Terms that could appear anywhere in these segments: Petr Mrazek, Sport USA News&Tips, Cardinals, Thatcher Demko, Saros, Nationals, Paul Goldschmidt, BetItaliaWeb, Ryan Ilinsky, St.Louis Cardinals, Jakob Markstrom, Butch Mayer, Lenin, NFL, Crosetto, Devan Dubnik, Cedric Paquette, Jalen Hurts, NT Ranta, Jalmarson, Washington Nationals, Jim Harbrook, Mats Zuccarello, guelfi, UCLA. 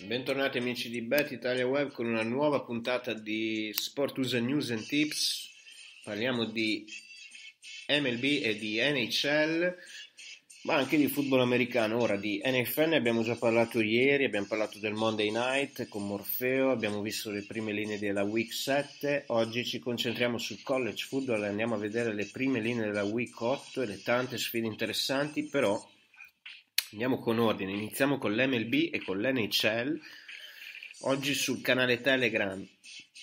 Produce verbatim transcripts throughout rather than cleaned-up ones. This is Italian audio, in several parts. Bentornati amici di Bet Italia Web con una nuova puntata di Sport User News and Tips. Parliamo di M L B e di N H L, ma anche di football americano. Ora di N F L ne abbiamo già parlato ieri, abbiamo parlato del Monday Night con Morfeo, abbiamo visto le prime linee della Week sette. Oggi ci concentriamo sul college football e andiamo a vedere le prime linee della Week otto e le tante sfide interessanti. Però andiamo con ordine, iniziamo con l'M L B e con l'N H L. Oggi sul canale Telegram,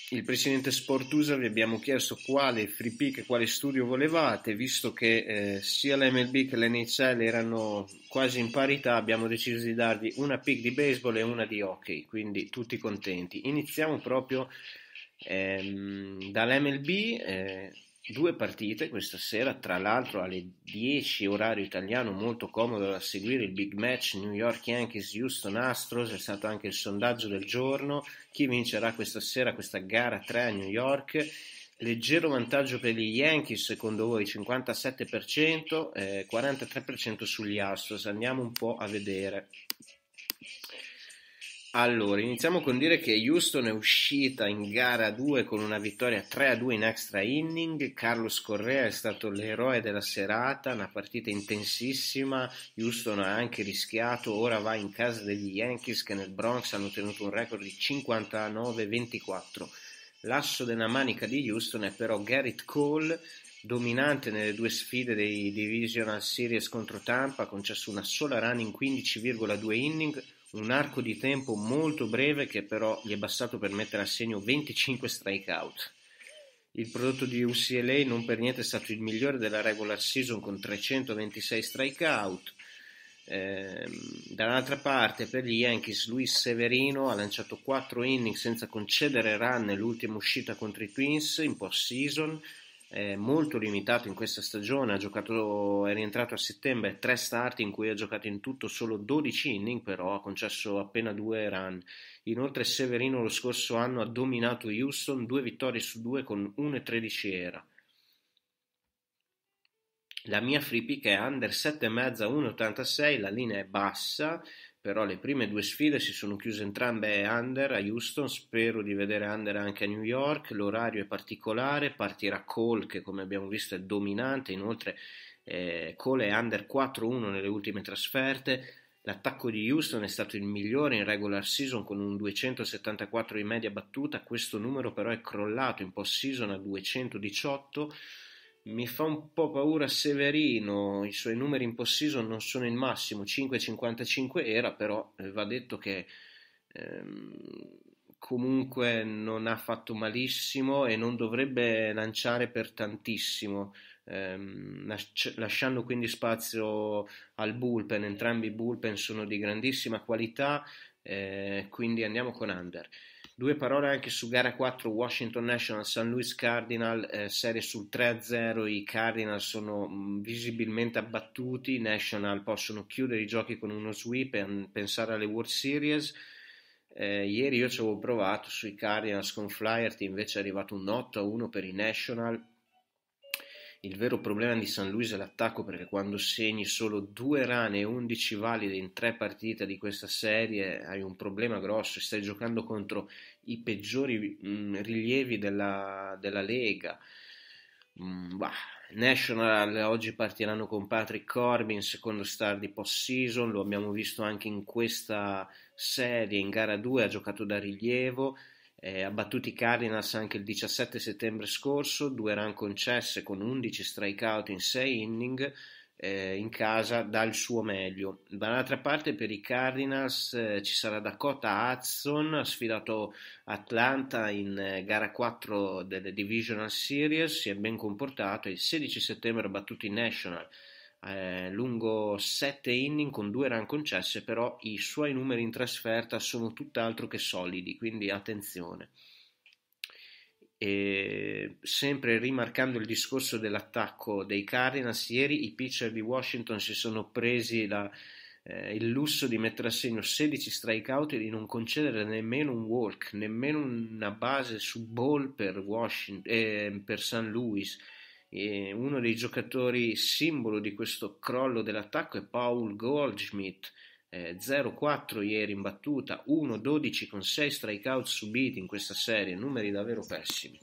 il presidente Sportusa, vi abbiamo chiesto quale free pick e quale studio volevate. Visto che eh, sia l'M L B che l'N H L erano quasi in parità, abbiamo deciso di darvi una pick di baseball e una di hockey, quindi tutti contenti. Iniziamo proprio ehm, dall'M L B. Eh, Due partite questa sera, tra l'altro alle dieci orario italiano, molto comodo da seguire il big match New York Yankees Houston Astros. È stato anche il sondaggio del giorno, chi vincerà questa sera questa gara tre a New York. Leggero vantaggio per gli Yankees secondo voi, cinquantasette per cento, eh, quarantatré per cento sugli Astros. Andiamo un po' a vedere. Allora, iniziamo con dire che Houston è uscita in gara due con una vittoria tre a due in extra inning. Carlos Correa è stato l'eroe della serata, una partita intensissima. Houston ha anche rischiato, ora va in casa degli Yankees che nel Bronx hanno ottenuto un record di cinquantanove a ventiquattro. L'asso della manica di Houston è però Gerrit Cole, dominante nelle due sfide dei Divisional Series contro Tampa, ha concesso una sola run in quindici virgola due inning, un arco di tempo molto breve che però gli è bastato per mettere a segno venticinque strikeout. Il prodotto di U C L A non per niente è stato il migliore della regular season con trecentoventisei strikeout. Eh, dall'altra parte per gli Yankees Luis Severino ha lanciato quattro inning senza concedere run nell'ultima uscita contro i Twins in post-season. È molto limitato in questa stagione, ha giocato, è rientrato a settembre, tre start in cui ha giocato in tutto solo dodici inning, però ha concesso appena due run. Inoltre Severino lo scorso anno ha dominato Houston, due vittorie su due con uno e tredici era. La mia free pick è under sette e mezzo a uno e ottantasei, la linea è bassa, però le prime due sfide si sono chiuse entrambe under a Houston, spero di vedere under anche a New York. L'orario è particolare, partirà Cole che come abbiamo visto è dominante, inoltre eh, Cole è under quattro a uno nelle ultime trasferte. L'attacco di Houston è stato il migliore in regular season con un duecentosettantaquattro di media battuta, questo numero però è crollato in post season a duecentodiciotto. Mi fa un po' paura Severino, i suoi numeri in post-season non sono il massimo, cinque e cinquantacinque era, però va detto che ehm, comunque non ha fatto malissimo e non dovrebbe lanciare per tantissimo, ehm, lasci- lasciando quindi spazio al bullpen. Entrambi i bullpen sono di grandissima qualità, eh, quindi andiamo con under. Due parole anche su gara quattro Washington Nationals San Luis Cardinal, eh, serie sul tre a zero, i Cardinals sono mh, visibilmente abbattuti, i National possono chiudere i giochi con uno sweep e mh, pensare alle World Series. Eh, ieri io ci avevo provato sui Cardinals con Flaherty, invece è arrivato un otto a uno per i National. Il vero problema di San Luis è l'attacco, perché quando segni solo due run e undici valide in tre partite di questa serie hai un problema grosso, stai giocando contro i peggiori mh, rilievi della, della Lega. Mm, bah. National oggi partiranno con Patrick Corbin, secondo star di post-season, lo abbiamo visto anche in questa serie, in gara due ha giocato da rilievo. Eh, abbattuti i Cardinals anche il diciassette settembre scorso, due run concesse con undici strikeout in sei inning, eh, in casa dà il suo meglio. Dall'altra parte per i Cardinals eh, ci sarà Dakota Hudson, ha sfidato Atlanta in eh, gara quattro delle Divisional Series, si è ben comportato e il sedici settembre ha battuto i National Eh, lungo sette inning con due run concesse, però i suoi numeri in trasferta sono tutt'altro che solidi, quindi attenzione. E sempre rimarcando il discorso dell'attacco dei Cardinals, ieri i pitcher di Washington si sono presi la, eh, il lusso di mettere a segno sedici strikeout e di non concedere nemmeno un walk, nemmeno una base su ball per, Washington, eh, per San Luis. E uno dei giocatori simbolo di questo crollo dell'attacco è Paul Goldschmidt, eh, zero quattro ieri in battuta, uno dodici con sei strikeout subiti in questa serie, numeri davvero pessimi.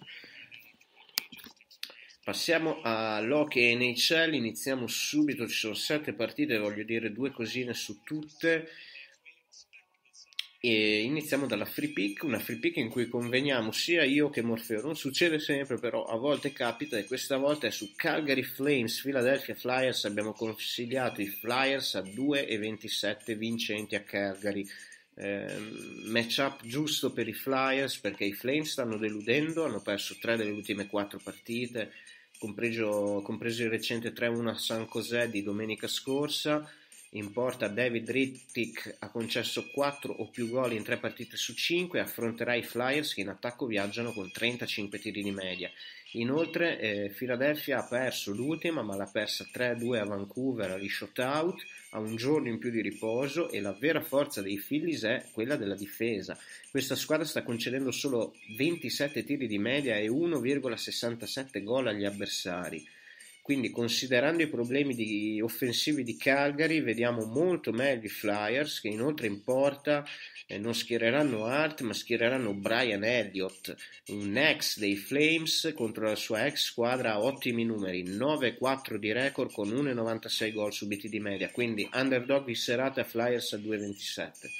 Passiamo all'Hockey N H L, iniziamo subito, ci sono sette partite, voglio dire due cosine su tutte. E iniziamo dalla free pick, una free pick in cui conveniamo sia io che Morfeo, non succede sempre però a volte capita, e questa volta è su Calgary Flames Philadelphia Flyers. Abbiamo consigliato i Flyers a due e ventisette vincenti a Calgary, eh, match up giusto per i Flyers perché i Flames stanno deludendo, hanno perso tre delle ultime quattro partite, compreso, compreso il recente tre uno a San José di domenica scorsa. In porta David Rittik ha concesso quattro o più gol in tre partite su cinque e affronterà i Flyers che in attacco viaggiano con trentacinque tiri di media. Inoltre eh, Philadelphia ha perso l'ultima, ma l'ha persa tre a due a Vancouver agli shutout, ha un giorno in più di riposo e la vera forza dei Phillies è quella della difesa. Questa squadra sta concedendo solo ventisette tiri di media e uno virgola sessantasette gol agli avversari. Quindi considerando i problemi di offensivi di Calgary vediamo molto meglio i Flyers, che inoltre in porta eh, non schiereranno Hart ma schiereranno Brian Elliott, un ex dei Flames contro la sua ex squadra, ha ottimi numeri, nove quattro di record con uno virgola novantasei gol subiti di media, quindi underdog di serata Flyers a due e ventisette.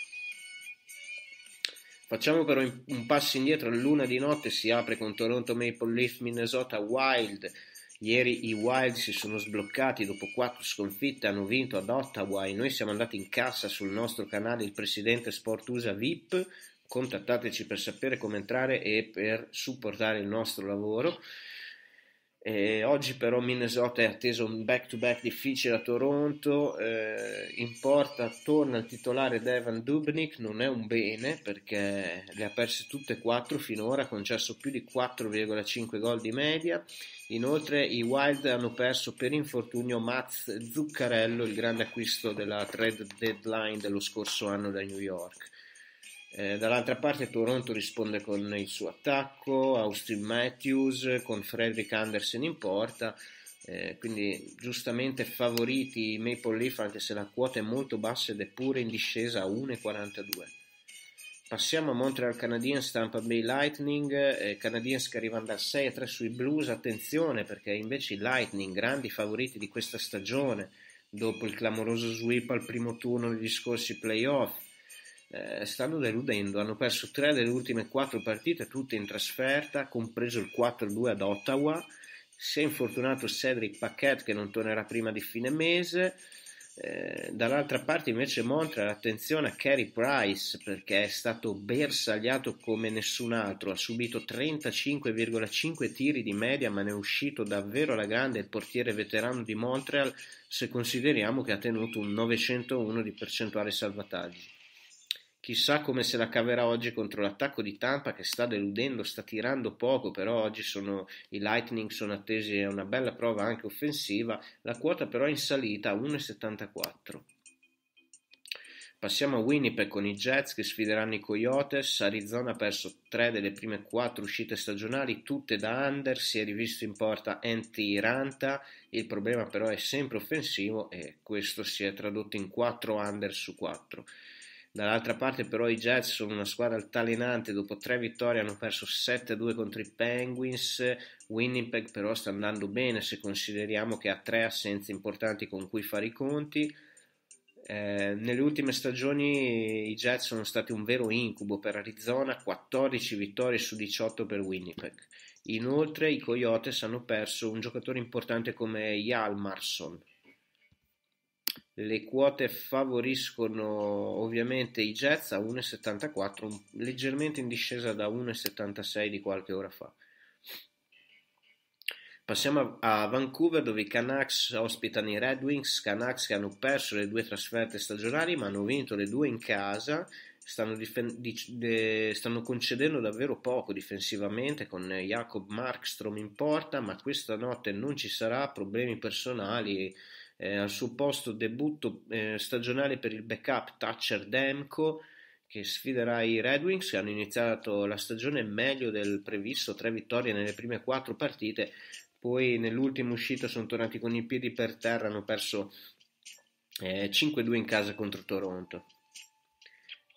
Facciamo però un passo indietro, all'una di notte si apre con Toronto Maple Leaf Minnesota Wild. Ieri i Wild si sono sbloccati dopo quattro sconfitte, hanno vinto ad Ottawa e noi siamo andati in cassa sul nostro canale Il Presidente Sport U S A V I P. Contattateci per sapere come entrare e per supportare il nostro lavoro. E oggi però Minnesota è atteso un back-to-back difficile a Toronto, eh, in porta torna il titolare Devan Dubnik, non è un bene perché le ha perse tutte e quattro finora, ha concesso più di quattro virgola cinque gol di media. Inoltre i Wild hanno perso per infortunio Mats Zuccarello, il grande acquisto della trade deadline dello scorso anno da New York. Eh, dall'altra parte Toronto risponde con il suo attacco, Austin Matthews con Frederick Anderson in porta, eh, quindi giustamente favoriti i Maple Leaf anche se la quota è molto bassa ed è pure in discesa a uno virgola quarantadue. Passiamo a Montreal Canadiens Tampa Bay Lightning, eh, Canadiens che arrivano al sei a tre sui Blues, attenzione perché invece i Lightning grandi favoriti di questa stagione dopo il clamoroso sweep al primo turno negli scorsi playoff. Eh, stanno deludendo, hanno perso tre delle ultime quattro partite tutte in trasferta, compreso il quattro due ad Ottawa. Si è infortunato Cedric Paquette che non tornerà prima di fine mese. Eh, dall'altra parte invece Montreal, attenzione a Carey Price perché è stato bersagliato come nessun altro, ha subito trentacinque virgola cinque tiri di media ma ne è uscito davvero alla grande il portiere veterano di Montreal, se consideriamo che ha tenuto un novecentouno di percentuale salvataggi. Chissà come se la caverà oggi contro l'attacco di Tampa che sta deludendo, sta tirando poco, però oggi sono, i Lightning sono attesi a una bella prova anche offensiva, la quota però è in salita a uno virgola settantaquattro. Passiamo a Winnipeg con i Jets che sfideranno i Coyotes. Arizona ha perso tre delle prime quattro uscite stagionali, tutte da under, si è rivisto in porta N T Ranta, il problema però è sempre offensivo e questo si è tradotto in quattro under su quattro. Dall'altra parte però i Jets sono una squadra altalenante, dopo tre vittorie hanno perso sette a due contro i Penguins. Winnipeg però sta andando bene se consideriamo che ha tre assenze importanti con cui fare i conti. Eh, nelle ultime stagioni i Jets sono stati un vero incubo per Arizona, quattordici vittorie su diciotto per Winnipeg. Inoltre i Coyotes hanno perso un giocatore importante come Jalmarson. Le quote favoriscono ovviamente i Jets a uno virgola settantaquattro, leggermente in discesa da uno virgola settantasei di qualche ora fa. Passiamo a Vancouver dove i Canucks ospitano i Red Wings, Canucks che hanno perso le due trasferte stagionali ma hanno vinto le due in casa, stanno, difen- di- stanno concedendo davvero poco difensivamente con Jakob Markstrom in porta, ma questa notte non ci sarà, problemi personali. Eh, al suo posto debutto eh, stagionale per il backup Thatcher Demko che sfiderà i Red Wings che hanno iniziato la stagione meglio del previsto, tre vittorie nelle prime quattro partite, poi nell'ultima uscita sono tornati con i piedi per terra, hanno perso eh, cinque a due in casa contro Toronto.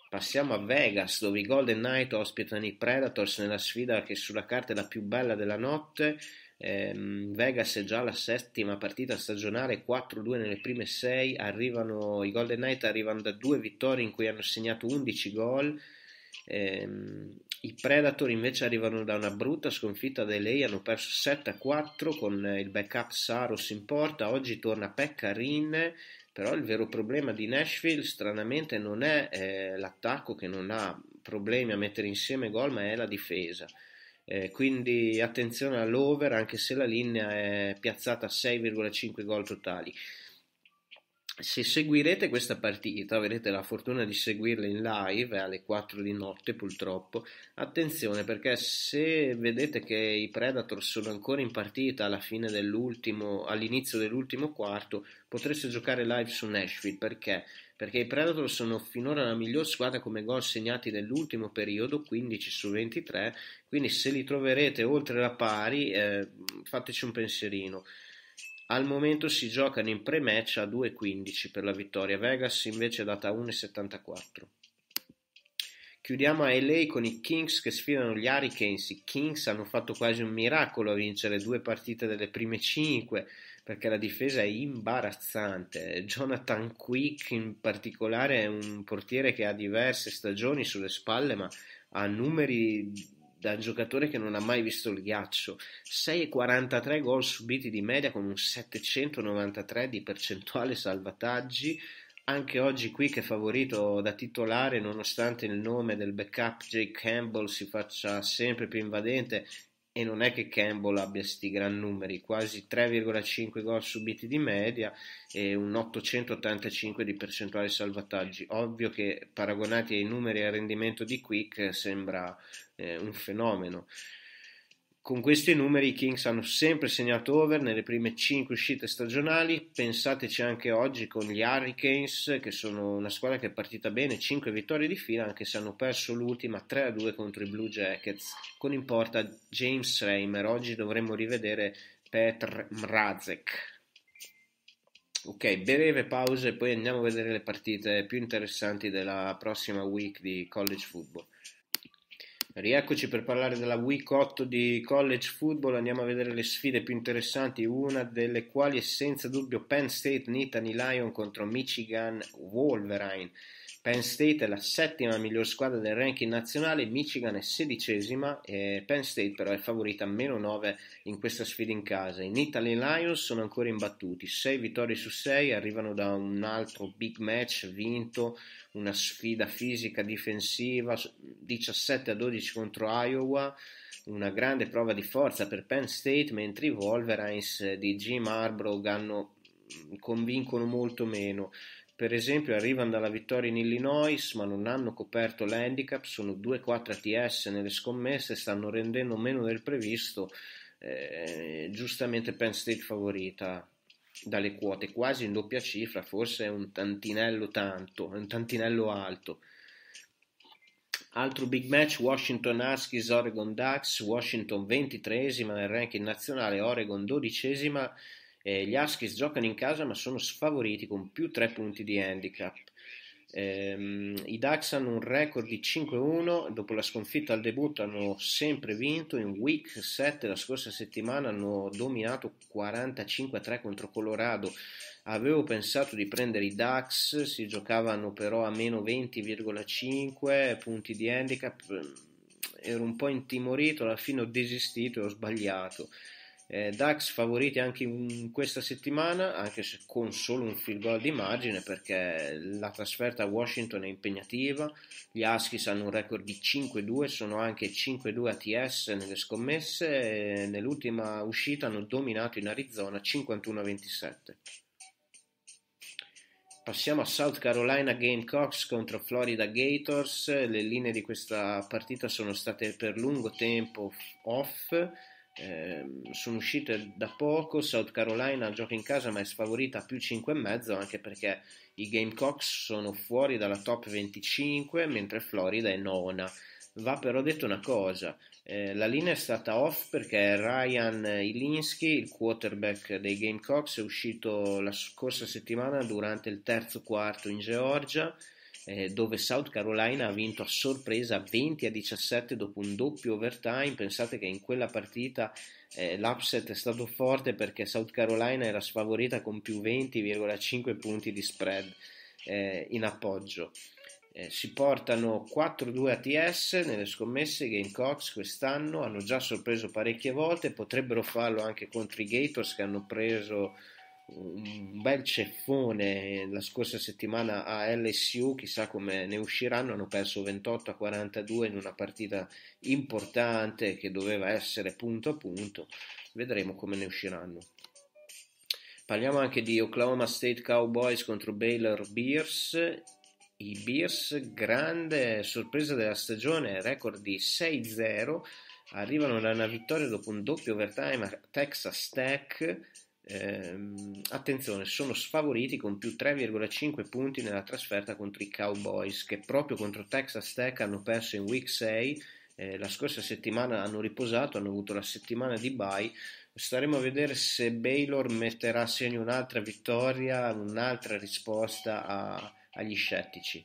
Passiamo a Vegas, dove i Golden Knight ospitano i Predators nella sfida che sulla carta è la più bella della notte. Eh, Vegas è già la settima partita stagionale, quattro a due nelle prime sei. Arrivano, i Golden Knight arrivano da due vittorie in cui hanno segnato undici gol. Eh, I Predator invece arrivano da una brutta sconfitta da L A, hanno perso sette a quattro con il backup Saros in porta. Oggi torna Peccarine. Però il vero problema di Nashville stranamente non è eh, l'attacco, che non ha problemi a mettere insieme gol, ma è la difesa, eh, quindi attenzione all'over, anche se la linea è piazzata a sei virgola cinque gol totali. Se seguirete questa partita, avrete la fortuna di seguirla in live alle quattro di notte purtroppo, attenzione, perché se vedete che i Predator sono ancora in partita alla fine dell'ultimo, all'inizio dell'ultimo quarto, potreste giocare live su Nashville. Perché? Perché i Predator sono finora la miglior squadra come gol segnati nell'ultimo periodo, quindici su ventitré, quindi se li troverete oltre la pari eh, fateci un pensierino. Al momento si giocano in pre-match a due e quindici per la vittoria, Vegas invece è data a uno e settantaquattro. Chiudiamo a L A con i Kings che sfidano gli Hurricanes. I Kings hanno fatto quasi un miracolo a vincere due partite delle prime cinque, perché la difesa è imbarazzante. Jonathan Quick in particolare è un portiere che ha diverse stagioni sulle spalle, ma ha numeri da giocatore che non ha mai visto il ghiaccio. sei virgola quarantatré gol subiti di media con un settecentonovantatré di percentuale salvataggi. Anche oggi qui che è favorito da titolare, nonostante il nome del backup Jake Campbell si faccia sempre più invadente, e non è che Campbell abbia sti gran numeri, quasi tre virgola cinque gol subiti di media e un ottocentottantacinque di percentuale salvataggi. Ovvio che paragonati ai numeri e al rendimento di Quick sembra eh, un fenomeno. Con questi numeri i Kings hanno sempre segnato over nelle prime cinque uscite stagionali. Pensateci anche oggi con gli Hurricanes, che sono una squadra che è partita bene, cinque vittorie di fila, anche se hanno perso l'ultima tre a due contro i Blue Jackets, con in porta James Reimer. Oggi dovremmo rivedere Petr Mrazek. Ok, breve pausa e poi andiamo a vedere le partite più interessanti della prossima week di college football. Rieccoci per parlare della week otto di college football. Andiamo a vedere le sfide più interessanti, una delle quali è senza dubbio Penn State Nittany Lion contro Michigan Wolverine. Penn State è la settima miglior squadra del ranking nazionale, Michigan è sedicesima e Penn State però è favorita a meno nove in questa sfida in casa. I Nittany Lions sono ancora imbattuti, sei vittorie su sei, arrivano da un altro big match vinto, una sfida fisica difensiva, diciassette a dodici contro Iowa, una grande prova di forza per Penn State, mentre i Wolverines di Jim Harbrook hanno, convincono molto meno. Per esempio arrivano dalla vittoria in Illinois, ma non hanno coperto l'handicap, sono due quattro A T S nelle scommesse, stanno rendendo meno del previsto, eh, giustamente Penn State favorita dalle quote, quasi in doppia cifra, forse un tantinello tanto, un tantinello alto. Altro big match, Washington Huskies Oregon Ducks, Washington ventitreesima nel ranking nazionale, Oregon dodicesima. Eh, gli Huskies giocano in casa ma sono sfavoriti con più tre punti di handicap. ehm, i Ducks hanno un record di cinque a uno, dopo la sconfitta al debutto hanno sempre vinto, in week sette la scorsa settimana hanno dominato quarantacinque a tre contro Colorado. Avevo pensato di prendere i Ducks, si giocavano però a meno venti virgola cinque punti di handicap, ero un po' intimorito, alla fine ho desistito e ho sbagliato. Eh, Ducks favoriti anche in questa settimana, anche se con solo un field goal di margine, perché la trasferta a Washington è impegnativa. Gli Huskies hanno un record di cinque a due, sono anche cinque a due A T S nelle scommesse e nell'ultima uscita hanno dominato in Arizona cinquantuno a ventisette. Passiamo a South Carolina Gamecocks contro Florida Gators. Le linee di questa partita sono state per lungo tempo off. Eh, sono uscite da poco. South Carolina gioca in casa ma è sfavorita a più cinque e mezzo, anche perché i Gamecocks sono fuori dalla top venticinque mentre Florida è nona. Va però detto una cosa, eh, la linea è stata off perché Ryan Ilinsky, il quarterback dei Gamecocks, è uscito la scorsa settimana durante il terzo quarto in Georgia, eh, dove South Carolina ha vinto a sorpresa venti a diciassette dopo un doppio overtime. Pensate che in quella partita eh, l'upset è stato forte perché South Carolina era sfavorita con più venti virgola cinque punti di spread eh, in appoggio. Eh, si portano quattro due A T S nelle scommesse. Gamecocks quest'anno hanno già sorpreso parecchie volte, potrebbero farlo anche contro i Gators che hanno preso un bel ceffone la scorsa settimana a L S U, chissà come ne usciranno. Hanno perso ventotto a quarantadue in una partita importante che doveva essere punto a punto, vedremo come ne usciranno. Parliamo anche di Oklahoma State Cowboys contro Baylor Bears. I Bears, grande sorpresa della stagione, record di sei zero, arrivano da una vittoria dopo un doppio overtime a Texas Tech. Eh, attenzione, sono sfavoriti con più tre virgola cinque punti nella trasferta contro i Cowboys, che proprio contro Texas Tech hanno perso in week sei. Eh, la scorsa settimana hanno riposato, hanno avuto la settimana di bye. Staremo a vedere se Baylor metterà a segno un'altra vittoria, un'altra risposta a agli scettici.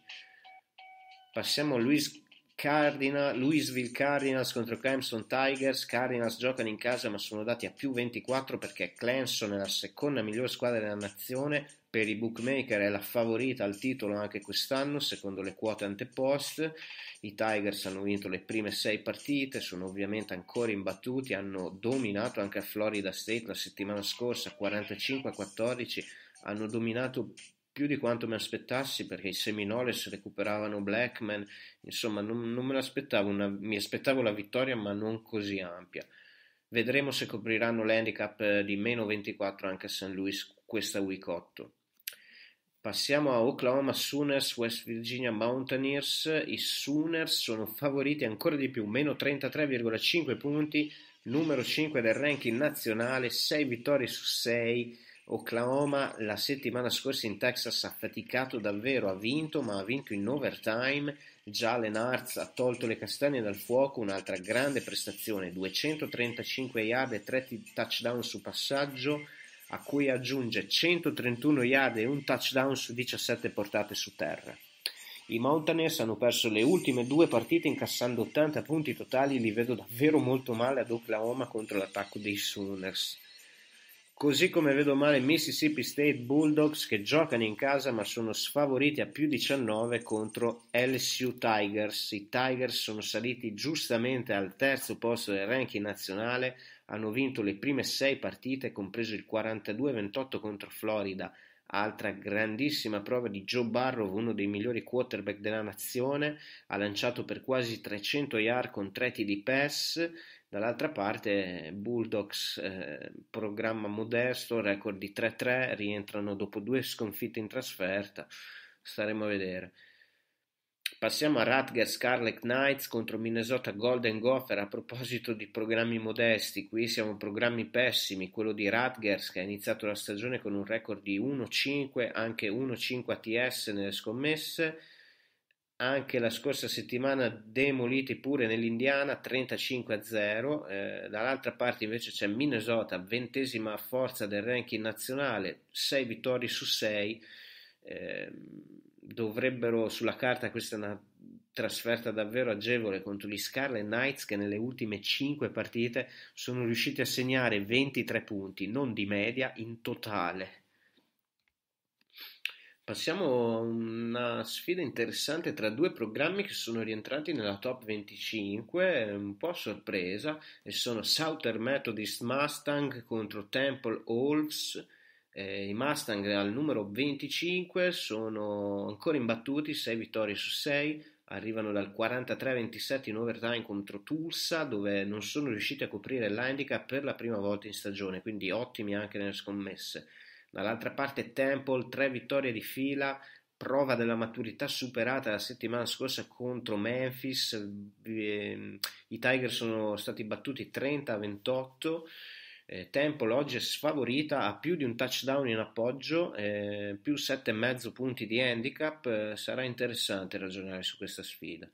Passiamo a Luis Cardina, Louisville Cardinals contro Clemson Tigers. Cardinals giocano in casa ma sono dati a più ventiquattro perché Clemson è la seconda migliore squadra della nazione, per i bookmaker è la favorita al titolo anche quest'anno secondo le quote antepost. I Tigers hanno vinto le prime sei partite, sono ovviamente ancora imbattuti, hanno dominato anche a Florida State la settimana scorsa quarantacinque a quattordici, hanno dominato più di quanto mi aspettassi perché i Seminoles recuperavano Blackman, insomma non, non me l'aspettavo, una, mi aspettavo la vittoria ma non così ampia. Vedremo se copriranno l'handicap di meno ventiquattro anche a Saint Louis questa week otto. Passiamo a Oklahoma Sooners West Virginia Mountaineers. I Sooners sono favoriti ancora di più, meno trentatré virgola cinque punti, numero cinque del ranking nazionale, sei vittorie su sei. Oklahoma la settimana scorsa in Texas ha faticato davvero, ha vinto ma ha vinto in overtime. Jalen Hurts ha tolto le castagne dal fuoco, un'altra grande prestazione, duecentotrentacinque yard e tre touchdown su passaggio, a cui aggiunge centotrentuno yard e un touchdown su diciassette portate su terra. I Mountaineers hanno perso le ultime due partite incassando ottanta punti totali, li vedo davvero molto male ad Oklahoma contro l'attacco dei Sooners. Così come vedo male Mississippi State Bulldogs che giocano in casa ma sono sfavoriti a più diciannove contro L S U Tigers. I Tigers sono saliti giustamente al terzo posto del ranking nazionale, hanno vinto le prime sei partite, compreso il quarantadue a ventotto contro Florida. Altra grandissima prova di Joe Burrow, uno dei migliori quarterback della nazione, ha lanciato per quasi trecento yard con tre T D pass. Dall'altra parte Bulldogs, eh, programma modesto, record di tre tre, rientrano dopo due sconfitte in trasferta, staremo a vedere. Passiamo a Rutgers Scarlet Knights contro Minnesota Golden Gopher. A proposito di programmi modesti, qui siamo programmi pessimi, quello di Rutgers che ha iniziato la stagione con un record di uno cinque, anche uno cinque A T S nelle scommesse. Anche la scorsa settimana demoliti pure nell'Indiana trentacinque a zero. Eh, dall'altra parte invece c'è Minnesota, ventesima forza del ranking nazionale, sei vittorie su sei. Eh, dovrebbero sulla carta, questa è una trasferta davvero agevole contro gli Scarlet Knights che nelle ultime cinque partite sono riusciti a segnare ventitré punti, non di media, in totale. Passiamo a una sfida interessante tra due programmi che sono rientrati nella top venticinque, un po' a sorpresa, e sono Southern Methodist Mustang contro Temple Wolves. Eh, I Mustang al numero venticinque sono ancora imbattuti, sei vittorie su sei, arrivano dal quarantatré a ventisette in overtime contro Tulsa, dove non sono riusciti a coprire l'handicap per la prima volta in stagione, quindi ottimi anche nelle scommesse. Dall'altra parte Temple, tre vittorie di fila, prova della maturità superata la settimana scorsa contro Memphis. I Tigers sono stati battuti trenta a ventotto, eh, Temple oggi è sfavorita, ha più di un touchdown in appoggio, eh, più sette virgola cinque punti di handicap, eh, sarà interessante ragionare su questa sfida.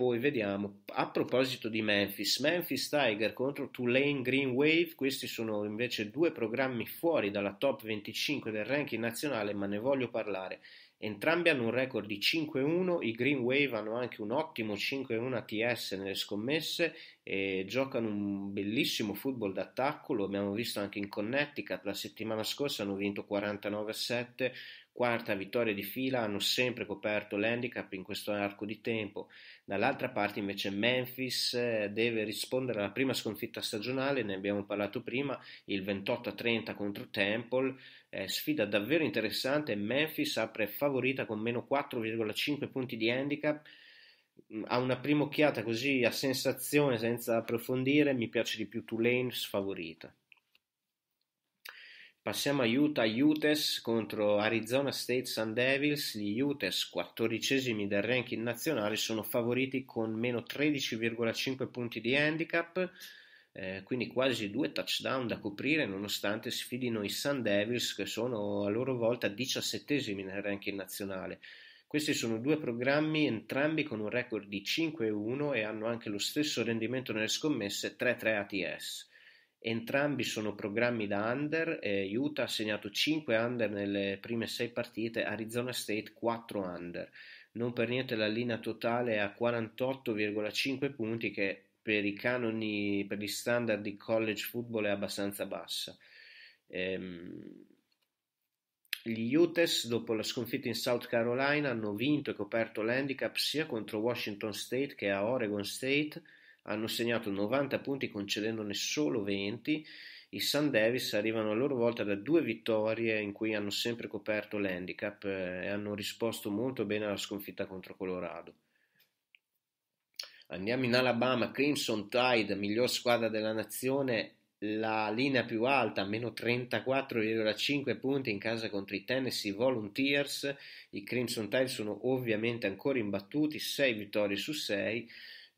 Poi vediamo, a proposito di Memphis, Memphis Tiger contro Tulane Green Wave, questi sono invece due programmi fuori dalla top venticinque del ranking nazionale, ma ne voglio parlare. Entrambi hanno un record di cinque a uno, i Green Wave hanno anche un ottimo cinque a uno A T S nelle scommesse e giocano un bellissimo football d'attacco, lo abbiamo visto anche in Connecticut, la settimana scorsa hanno vinto quarantanove a sette, quarta vittoria di fila, hanno sempre coperto l'handicap in questo arco di tempo. Dall'altra parte invece Memphis deve rispondere alla prima sconfitta stagionale, ne abbiamo parlato prima, il ventotto a trenta contro Temple, eh, sfida davvero interessante. Memphis apre favorita con meno quattro virgola cinque punti di handicap. A una prima occhiata così a sensazione senza approfondire mi piace di più Tulane sfavorita. Passiamo a Utah, Utes contro Arizona State Sun Devils, gli Utes quattordicesimi del ranking nazionale sono favoriti con meno tredici virgola cinque punti di handicap, eh, quindi quasi due touchdown da coprire nonostante sfidino i Sun Devils che sono a loro volta diciassettesimi nel ranking nazionale. Questi sono due programmi entrambi con un record di cinque a uno e hanno anche lo stesso rendimento nelle scommesse tre a tre A T S. Entrambi sono programmi da under, eh, Utah ha segnato cinque under nelle prime sei partite, Arizona State quattro under. Non per niente la linea totale è a quarantotto virgola cinque punti che per i canoni, per gli standard di college football è abbastanza bassa. Ehm, gli Utes dopo la sconfitta in South Carolina hanno vinto e coperto l'handicap sia contro Washington State che a Oregon State. Hanno segnato novanta punti concedendone solo venti, i Sun Devils arrivano a loro volta da due vittorie in cui hanno sempre coperto l'handicap e hanno risposto molto bene alla sconfitta contro Colorado. Andiamo in Alabama, Crimson Tide, miglior squadra della nazione, la linea più alta, meno trentaquattro virgola cinque punti in casa contro i Tennessee Volunteers, i Crimson Tide sono ovviamente ancora imbattuti, sei vittorie su sei,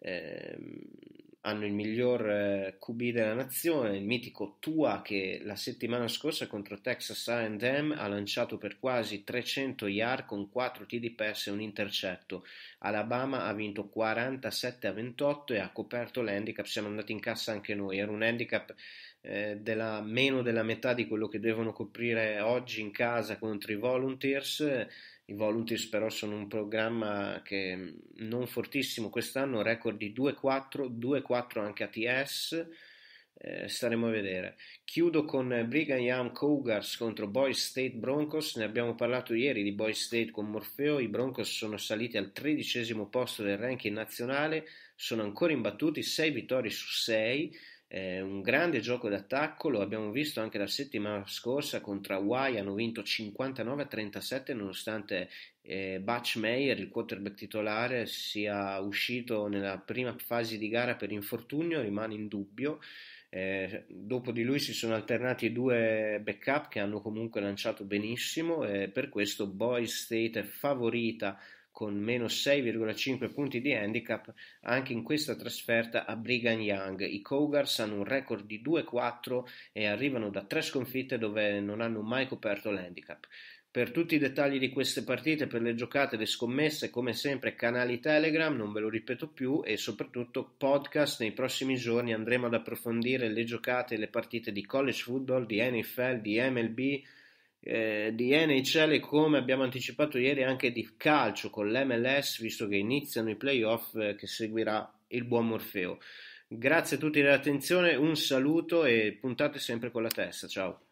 Eh, hanno il miglior eh, Q B della nazione, il mitico Tua che la settimana scorsa contro Texas A and M ha lanciato per quasi trecento yard con quattro T D pass e un intercetto. Alabama ha vinto quarantasette a ventotto e ha coperto l'handicap, siamo andati in cassa anche noi, era un handicap eh, della, meno della metà di quello che devono coprire oggi in casa contro i Volunteers. I Volunteers però sono un programma che non fortissimo quest'anno, record di due a quattro anche A T S, eh, staremo a vedere. Chiudo con Brigham Young Cougars contro Boise State Broncos, ne abbiamo parlato ieri di Boise State con Morfeo, i Broncos sono saliti al tredicesimo posto del ranking nazionale, sono ancora imbattuti, sei vittorie su sei, Eh, un grande gioco d'attacco, lo abbiamo visto anche la settimana scorsa contro Hawaii, hanno vinto cinquantanove a trentasette nonostante eh, Butch Mayer, il quarterback titolare, sia uscito nella prima fase di gara per infortunio, rimane in dubbio, eh, dopo di lui si sono alternati due backup che hanno comunque lanciato benissimo e per questo Boise State è favorita con meno sei virgola cinque punti di handicap anche in questa trasferta a Brigham Young. I Cougars hanno un record di due a quattro e arrivano da tre sconfitte dove non hanno mai coperto l'handicap. Per tutti i dettagli di queste partite, per le giocate, le scommesse, come sempre canali Telegram, non ve lo ripeto più, e soprattutto podcast, nei prossimi giorni andremo ad approfondire le giocate e le partite di college football, di N F L, di M L B, Eh, di N H L e come abbiamo anticipato ieri anche di calcio con l'M L S visto che iniziano i playoff eh, che seguirà il buon Morfeo. Grazie a tutti dell'attenzione, un saluto e puntate sempre con la testa, ciao.